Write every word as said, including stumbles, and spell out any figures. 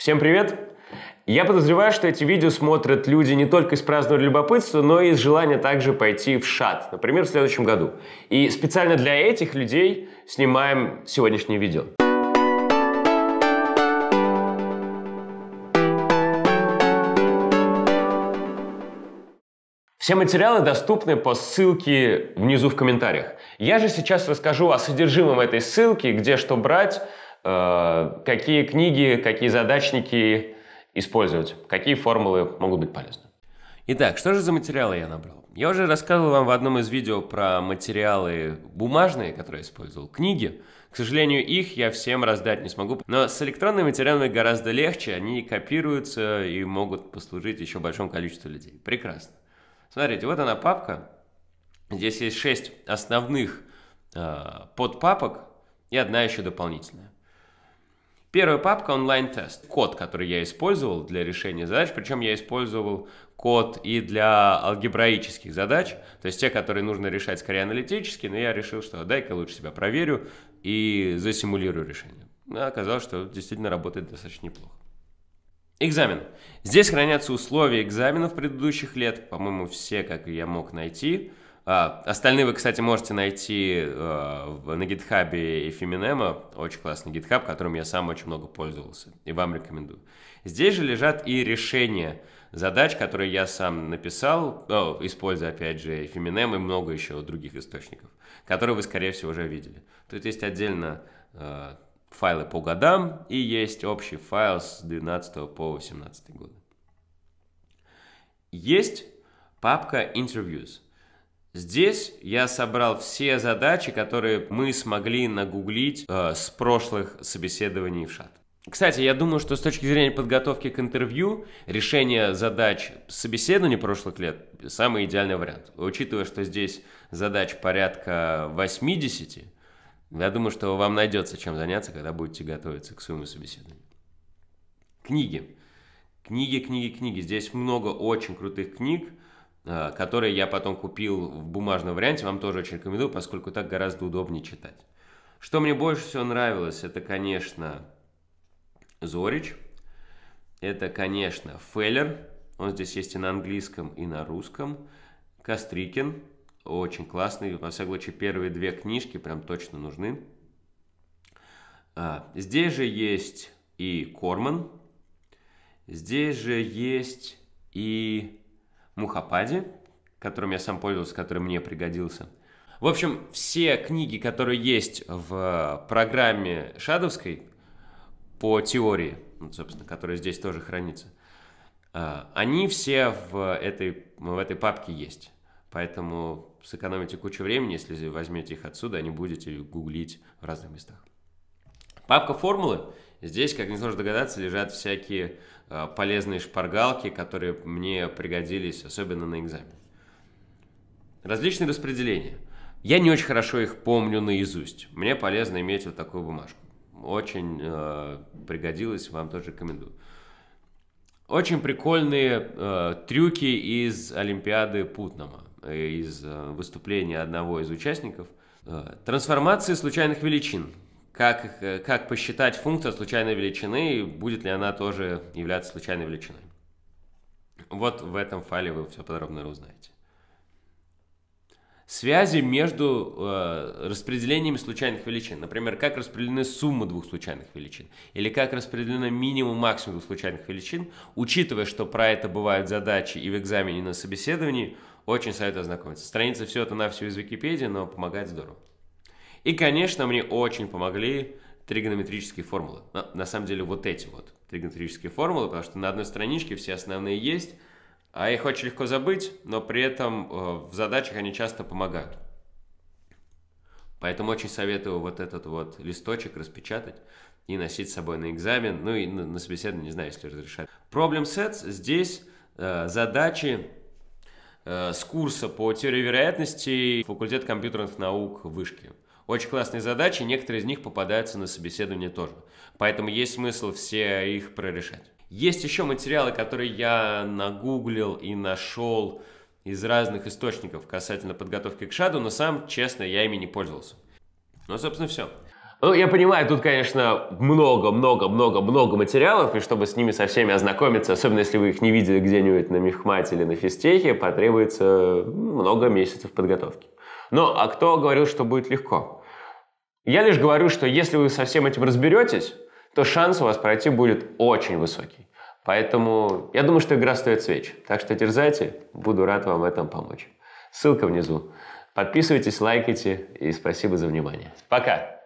Всем привет! Я подозреваю, что эти видео смотрят люди не только из праздного любопытства, но и из желания также пойти в ШАД, например, в следующем году. И специально для этих людей снимаем сегодняшнее видео. Все материалы доступны по ссылке внизу в комментариях. Я же сейчас расскажу о содержимом этой ссылки, где что брать, какие книги, какие задачники использовать, какие формулы могут быть полезны. Итак, что же за материалы я набрал? Я уже рассказывал вам в одном из видео про материалы бумажные, которые я использовал, книги. К сожалению, их я всем раздать не смогу, но с электронными материалами гораздо легче, они копируются и могут послужить еще большому количеству людей. Прекрасно. Смотрите, вот она папка, здесь есть шесть основных э, подпапок и одна еще дополнительная. Первая папка — онлайн-тест. Код, который я использовал для решения задач, причем я использовал код и для алгебраических задач, то есть те, которые нужно решать скорее аналитически, но я решил, что дай-ка лучше себя проверю и засимулирую решение. Но оказалось, что действительно работает достаточно неплохо. Экзамен. Здесь хранятся условия экзаменов предыдущих лет, по-моему, все, как я мог найти. А, остальные вы, кстати, можете найти э, на GitHub и Feminema. Очень классный GitHub, которым я сам очень много пользовался и вам рекомендую. Здесь же лежат и решения задач, которые я сам написал, ну, используя, опять же, Feminema и много еще других источников, которые вы, скорее всего, уже видели. Тут есть отдельно э, файлы по годам и есть общий файл с две тысячи двенадцатого по две тысячи восемнадцатый годы. Есть папка Interviews. Здесь я собрал все задачи, которые мы смогли нагуглить э, с прошлых собеседований в ШАД. Кстати, я думаю, что с точки зрения подготовки к интервью, решение задач собеседований прошлых лет – самый идеальный вариант. Учитывая, что здесь задач порядка восьмидесяти, я думаю, что вам найдется чем заняться, когда будете готовиться к своему собеседованию. Книги. Книги, книги, книги. Здесь много очень крутых книг, которые я потом купил в бумажном варианте, вам тоже очень рекомендую, поскольку так гораздо удобнее читать. Что мне больше всего нравилось, это, конечно, Зорич, это, конечно, Феллер, он здесь есть и на английском, и на русском, Кострикин, очень классный, во всяком случае, первые две книжки прям точно нужны. А, здесь же есть и Кормен, здесь же есть и Мухапади, которым я сам пользовался, который мне пригодился. В общем, все книги, которые есть в программе шадовской по теории, собственно, которая здесь тоже хранится, они все в этой, в этой папке есть. Поэтому сэкономите кучу времени, если возьмете их отсюда, а не будете гуглить в разных местах. Папка формулы. Здесь, как несложно догадаться, лежат всякие э, полезные шпаргалки, которые мне пригодились, особенно на экзамен. Различные распределения. Я не очень хорошо их помню наизусть. Мне полезно иметь вот такую бумажку. Очень э, пригодилось, вам тоже рекомендую. Очень прикольные э, трюки из Олимпиады Путнама, из э, выступления одного из участников. Э, трансформации случайных величин. Как, как посчитать функцию случайной величины и будет ли она тоже являться случайной величиной. Вот в этом файле вы все подробно узнаете. Связи между э, распределениями случайных величин. Например, как распределены суммы двух случайных величин. Или как распределены минимум и максимум двух случайных величин. Учитывая, что про это бывают задачи и в экзамене, и на собеседовании, очень советую ознакомиться. Страница все это на все из Википедии, но помогает здорово. И, конечно, мне очень помогли тригонометрические формулы. Но, на самом деле, вот эти вот тригонометрические формулы, потому что на одной страничке все основные есть, а их очень легко забыть, но при этом э, в задачах они часто помогают. Поэтому очень советую вот этот вот листочек распечатать и носить с собой на экзамен, ну и на, на собеседование, не знаю, если разрешать. Problem sets здесь э, задачи э, с курса по теории вероятности факультет компьютерных наук вышки. Очень классные задачи, некоторые из них попадаются на собеседование тоже. Поэтому есть смысл все их прорешать. Есть еще материалы, которые я нагуглил и нашел из разных источников касательно подготовки к ШАДу, но сам, честно, я ими не пользовался. Ну, собственно, все. Ну, я понимаю, тут, конечно, много-много-много-много материалов, и чтобы с ними со всеми ознакомиться, особенно если вы их не видели где-нибудь на Мехмате или на Физтехе, потребуется много месяцев подготовки. Но, а кто говорил, что будет легко? Я лишь говорю, что если вы со всем этим разберетесь, то шанс у вас пройти будет очень высокий. Поэтому я думаю, что игра стоит свеч. Так что дерзайте, буду рад вам в этом помочь. Ссылка внизу. Подписывайтесь, лайкайте, и спасибо за внимание. Пока!